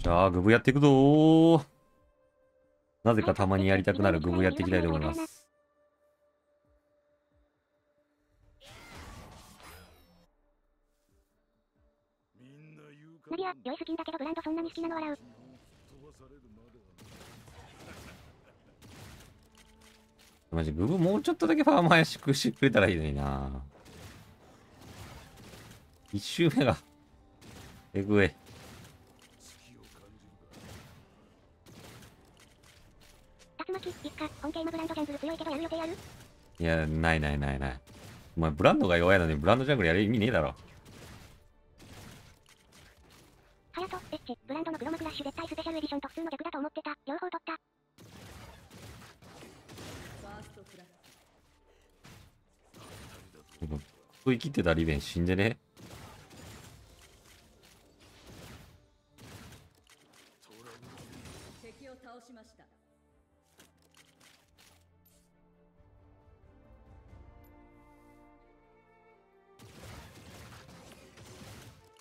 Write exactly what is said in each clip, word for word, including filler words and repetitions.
じゃあ、グブやっていくぞー。なぜかたまにやりたくなるグブやっていきたいと思います。無理や、良いスキンだけどブランドそんなに好きなの笑う。マジ、グブもうちょっとだけファーム怪しくしてくれたらいいのにな。一周目が、えぐい。いや、ないないないない。お前、ブランドが弱いのにブランドジャングルやる意味ねえだろ。ハヤト、エッチ、ブランドの黒幕ラッシュ絶対スペシャルエディションと普通の逆だと思ってた。両方取った。ここ生きてたリベン死んでね。敵を倒しました。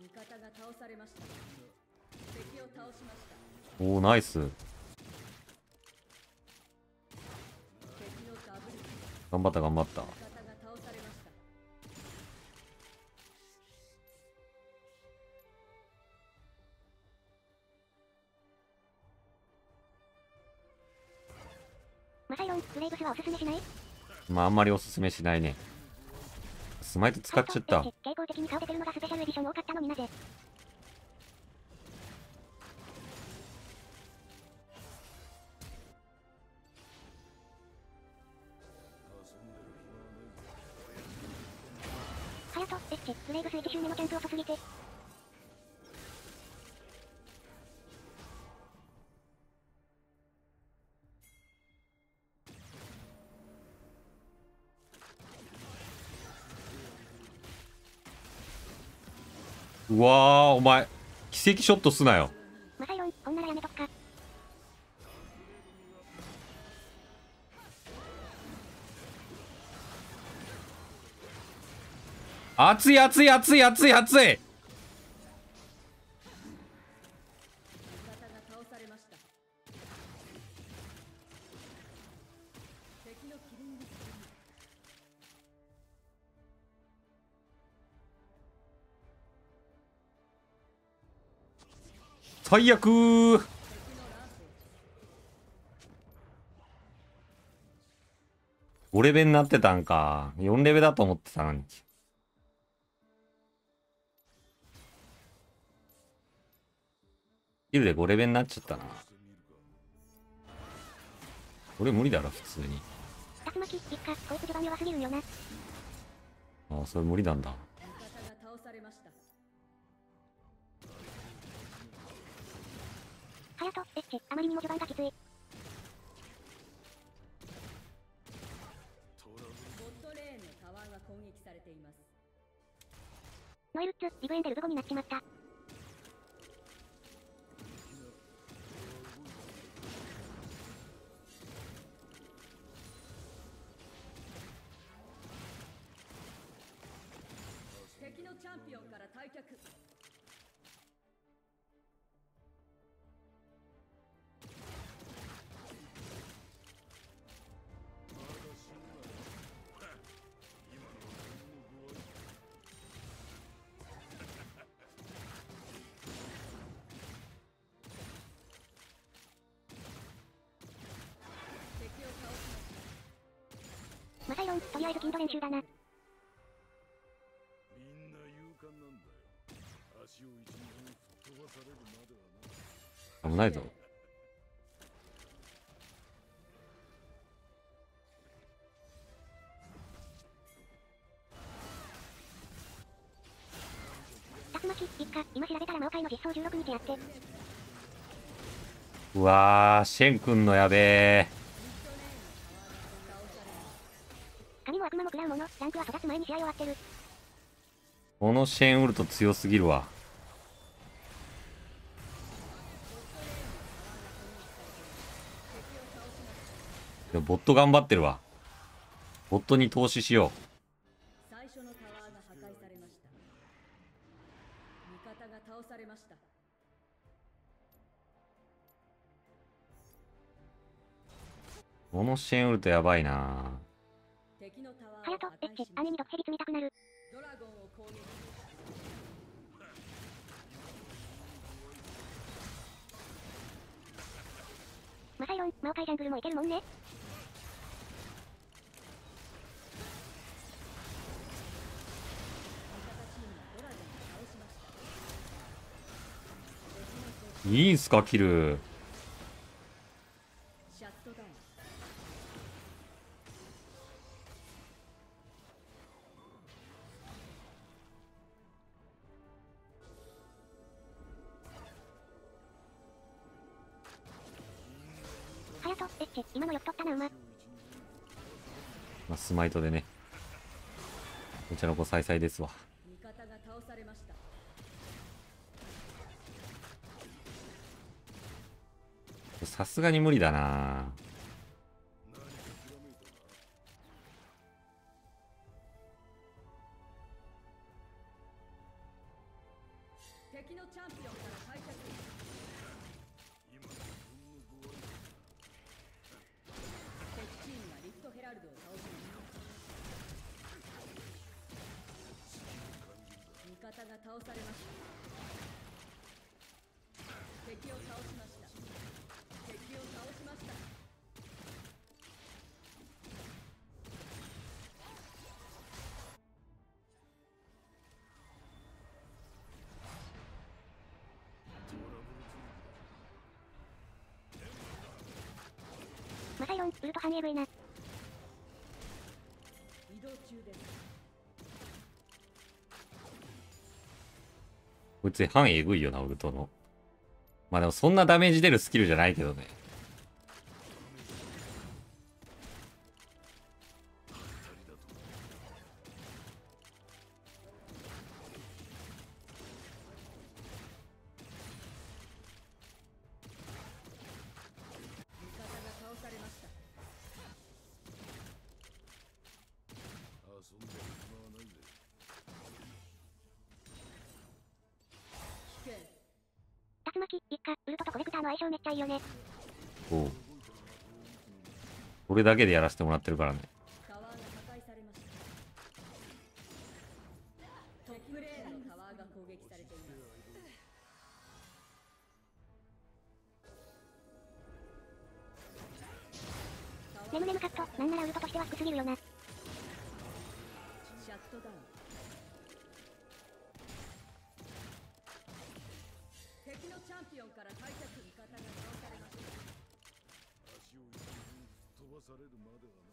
味方が倒されました。敵を倒しました。おお、ナイス。頑張った頑張った。マサイロン、ブレイブスはおすすめしない？まああんまりおすすめしないね。スマイト使っちゃった。傾向的に顔出てるのがスペシャルエディション多かったのになぜ？ハヤト、エッチ、ブレイブスいっしゅうめのキャンプ遅すぎて。うわー、お前奇跡ショットすなよ。マサイロン、こんならやめとくか。熱い熱い熱い熱い熱い。最悪ー。ごレベルになってたんか。よんレベルだと思ってたのに。ヒルでごレベルになっちゃったな。これ無理だろ普通に。ああ、それ無理なんだ。ハヤト、エッチ、あまりにも序盤がきつい。ノエルッツ、リブエンでルブゴになっちまった。敵のチャンピオンから退却。マサイロン、とりあえず筋ト練習だな。みんな勇敢なんだよ。足を一日飛ばされるまでは危ないぞ。竜巻一家、今調べたら魔王界の実装じゅうろくにちやって。うわー、シェン君のやべえ。ランクは育つ前に試合終わってる。このシェーンウルト強すぎるわ。でもボット頑張ってるわ。ボットに投資しよう。最初のタワーが破壊されました。味方が倒されました。この支援ウルトやばいな。ハヤト、エッチ、姉に毒ヘビ積みたくなる。マサイロン、魔王界ジャングルもいけるもんね。いいんすかキル。今のよく取ったな、うま。まあ、スマイトでね。お茶の子再々ですわ。味方が倒されました。さすがに無理だな。敵のチャンピオンから解釈。敵チームがリフトヘラルドを倒しました。味方が倒されました。敵を倒しました。マサイロン、ウルトハンエグいな。移動中です。こいつハンエグいよな、ウルトの。まあでもそんなダメージ出るスキルじゃないけどね。竜巻一家、ウルトとコレクターの相性めっちゃいいよね。おお、これだけでやらせてもらってるからね。ネムネムカット、なんならウルトとしては低すぎるよな。シャットダウン。チャンピオンから解釈。味方が倒されました。足を飛ばされるまではな。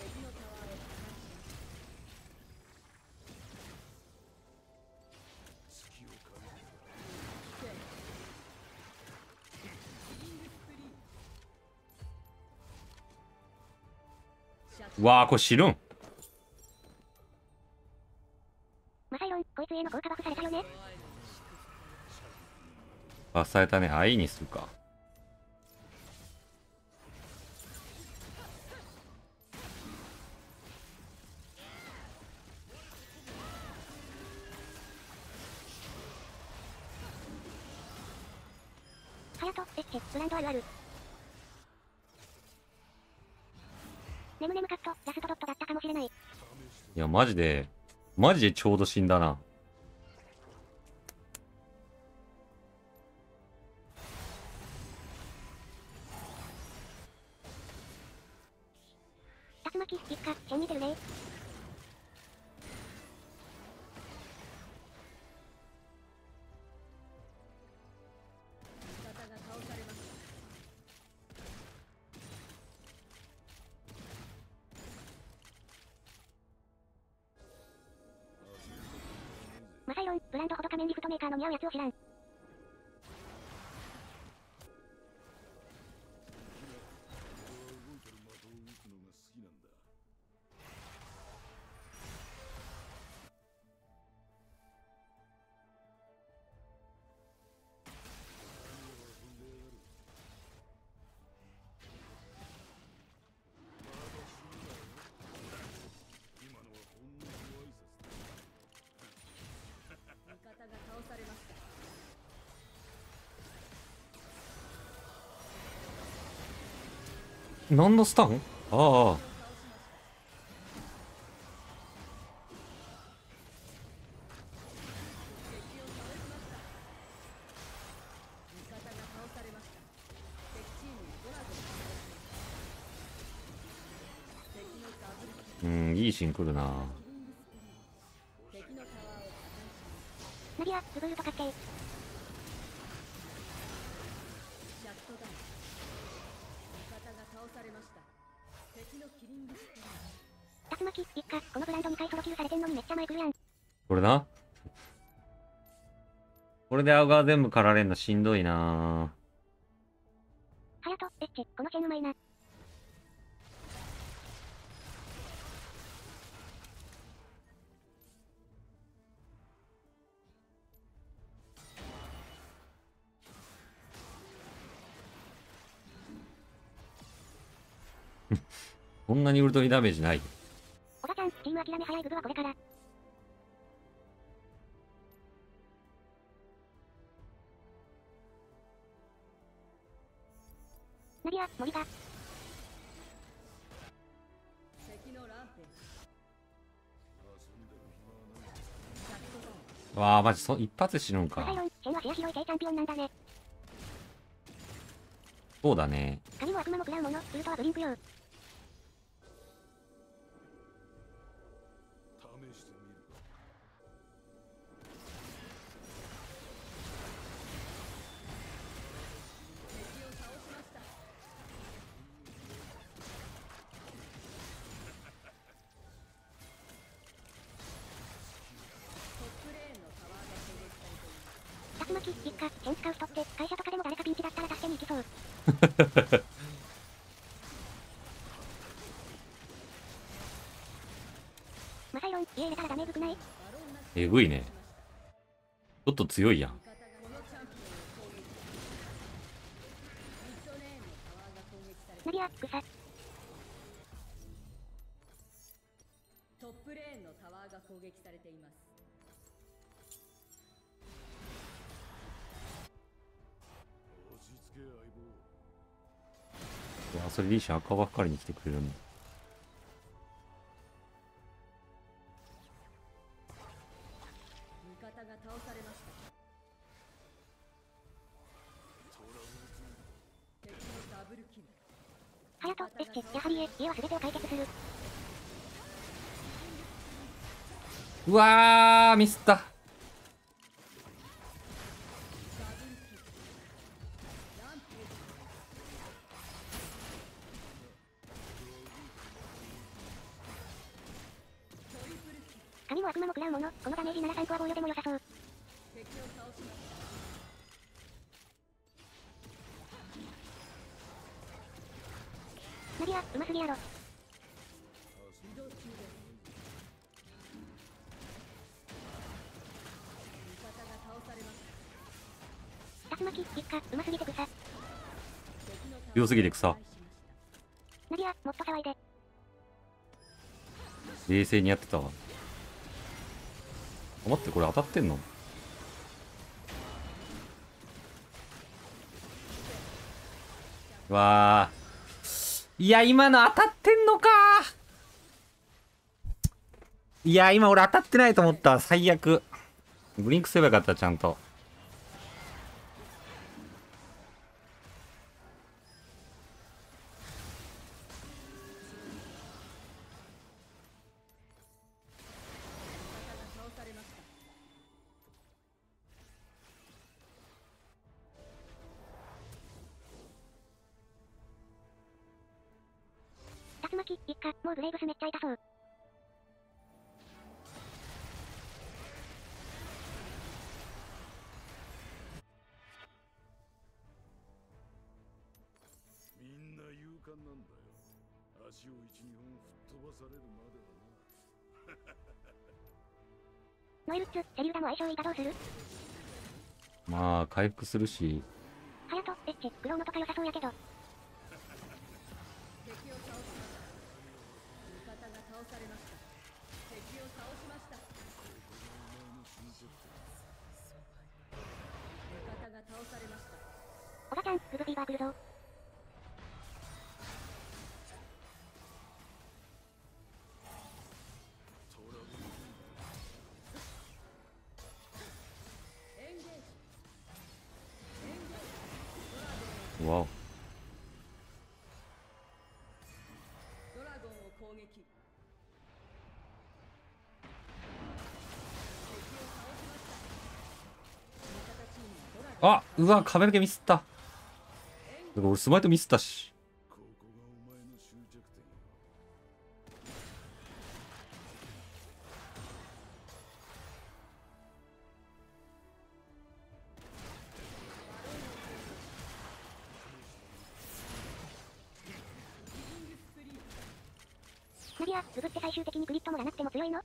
敵のタワーへ。月をかけて。うわあ、これ死ぬん。こいつへの効果爆されたよね。あ、されたね。あ、いいにするか。ハヤト、エッチ、ブランドあるある。ネムネムカット、ラストドットだったかもしれない。いや、マジでマジでちょうど死んだな。竜巻一家、変に出るね。マサイロン、ブランドほど仮面リフトメーカーの似合うやつを知らん。味方が倒されました。何のスタン？ああ。うん、いいシーン来るな。マリア、ルブルとかけ。竜巻、一家、このブランドにかいソロキルされてんのにめっちゃ前来るやん。これな。これで青が全部狩られんのしんどいな。ハヤト、エッチ、このチェーンうまいな。こんなにウルトにダメージない。おばちゃん、チーム諦め早い部分はこれから。ナビア、森が。わあ、マジそ一発死ぬんか。そうだね。神も悪魔も食らうもの、ウルトはブリンク用。えぐいね。ちょっと強いやん。ナビア、草。トップレーンのタワーが攻撃されています。うわ、それリーシャ赤ばっかりに来てくれるんだ。うわー、ミスった。神も悪魔も食らうもの、このダメージならさんコア防御でも良さそう。ナビア、うますぎやろ。強すぎて草。ナビア、もっと騒いで。冷静にやってたわ。待って、これ当たってんの？わあ、いや今の当たってんのか。いや今俺当たってないと思った。最悪。ブリンクすればよかった、ちゃんと。もうブレイブスめっちゃ痛そう。みんな勇敢なんだよ。足を一、二本吹っ飛ばされるまではな。ノイルッツ、セリウダも相性いいかどうする？まあ回復するし。ハヤト、エッチ、クローノとか良さそうやけど。おばちゃん、グブビーバー来るぞ。わお。ドラゴンを攻撃。あ、うわ、壁抜けミスった。俺スマイトミスったし。クリア、鈴って最終的にクリットもらなくても強いの？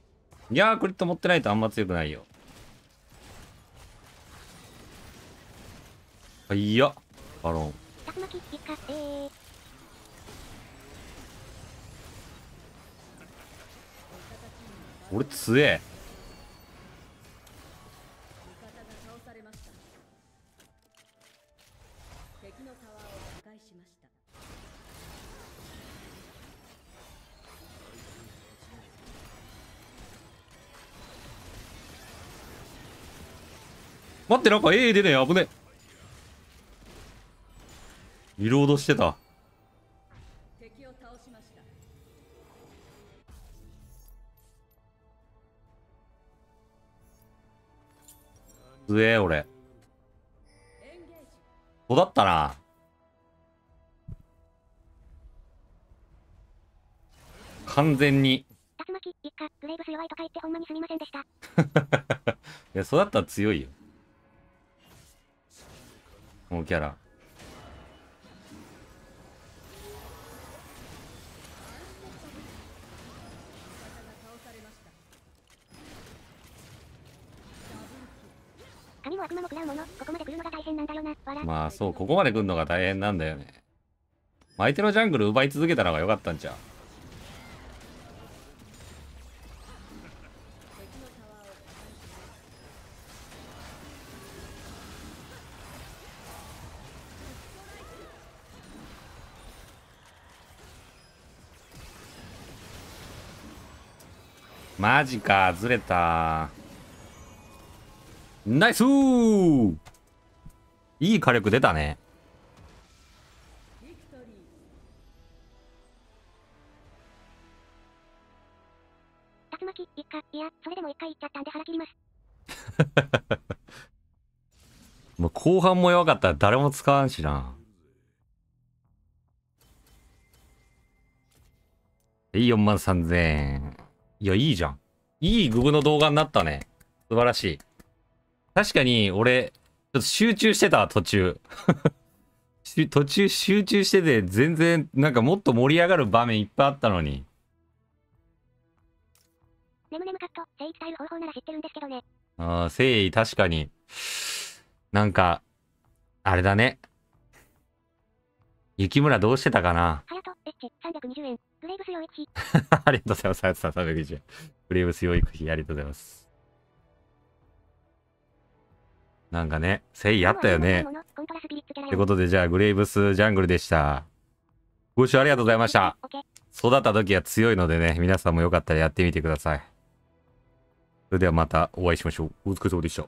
いやー、クリット持ってないとあんま強くないよ。いや、バロン。竜巻一家、えー、俺強え。待って、なんか A 出ねえ、危ねえ。リロードしてた。敵を倒しました。うえ、俺。育ったな。完全に。竜巻一家、グレイブス弱いとか言ってほんまにすみませんでした。いや、育ったら強いよ。もうキャラ。神も悪魔も食らうもの、ここまで来るのが大変なんだよな。まあそう、ここまで来るのが大変なんだよね。相手のジャングル奪い続けたのが良かったんじゃん。マジか、ずれた。ナイスー！いい火力出たね。竜巻一家、いや、それでも一回いっちゃったんで腹切ります。もう後半も弱かったら誰も使わんしな。いいよんまんさんぜんえん。いや、いいじゃん。いいググの動画になったね。素晴らしい。確かに、俺、ちょっと集中してた、途中。途中集中してて、全然、なんかもっと盛り上がる場面いっぱいあったのに。ネムネムカット、誠意伝える方法なら知ってるんですけどね。ああ、誠意、確かに。なんか、あれだね。雪村どうしてたかな。ハヤト、エッチ、さんびゃくにじゅうえん。グレイブス養育費。ありがとうございます、ハヤトさん、さんびゃくにじゅうえん。グレイブス養育費、ありがとうございます。なんかね、誠意あったよね。ってことで、じゃあ、グレイブスジャングルでした。ご視聴ありがとうございました。育った時は強いのでね、皆さんもよかったらやってみてください。それではまたお会いしましょう。お疲れ様でした。